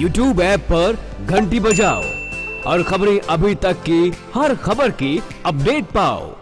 YouTube app पर घंटी बजाओ और खबरें अभी तक की हर खबर की अपडेट पाओ।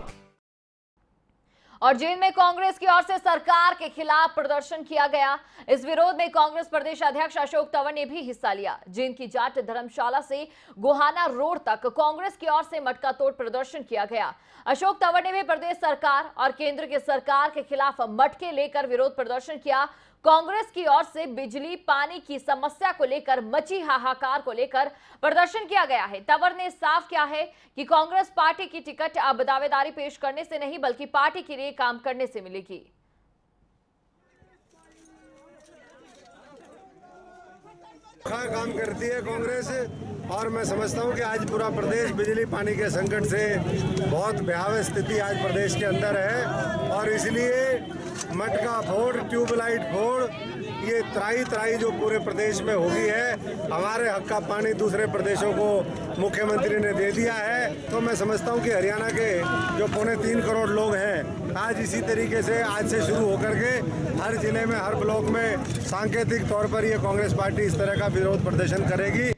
और जींद में कांग्रेस की ओर से सरकार के खिलाफ प्रदर्शन किया गया। इस विरोध में कांग्रेस प्रदेश अध्यक्ष अशोक तंवर ने भी हिस्सा लिया। जींद की जाट धर्मशाला से गोहाना रोड तक कांग्रेस की ओर से मटका तोड़ प्रदर्शन किया गया। अशोक तंवर ने भी प्रदेश सरकार और केंद्र की सरकार के खिलाफ मटके लेकर विरोध प्रदर्शन किया। कांग्रेस की ओर से बिजली पानी की समस्या को लेकर मची हाहाकार को लेकर प्रदर्शन किया गया है। तंवर ने साफ किया है कि कांग्रेस पार्टी की टिकट अब दावेदारी पेश करने से नहीं बल्कि पार्टी के लिए काम करने से मिलेगी। अच्छा काम करती है कांग्रेस और मैं समझता हूं कि आज पूरा प्रदेश बिजली पानी के संकट से बहुत भयावह स्थिति आज प्रदेश के अंदर है और इसलिए मटका फोड़, ट्यूबलाइट फोड़, ये त्राही त्राही जो पूरे प्रदेश में हो गई है। हमारे हक का पानी दूसरे प्रदेशों को मुख्यमंत्री ने दे दिया है तो मैं समझता हूं कि हरियाणा के जो 3.25 करोड़ लोग हैं आज इसी तरीके से आज से शुरू होकर के हर जिले में हर ब्लॉक में सांकेतिक तौर पर ये कांग्रेस पार्टी इस तरह का विरोध प्रदर्शन करेगी।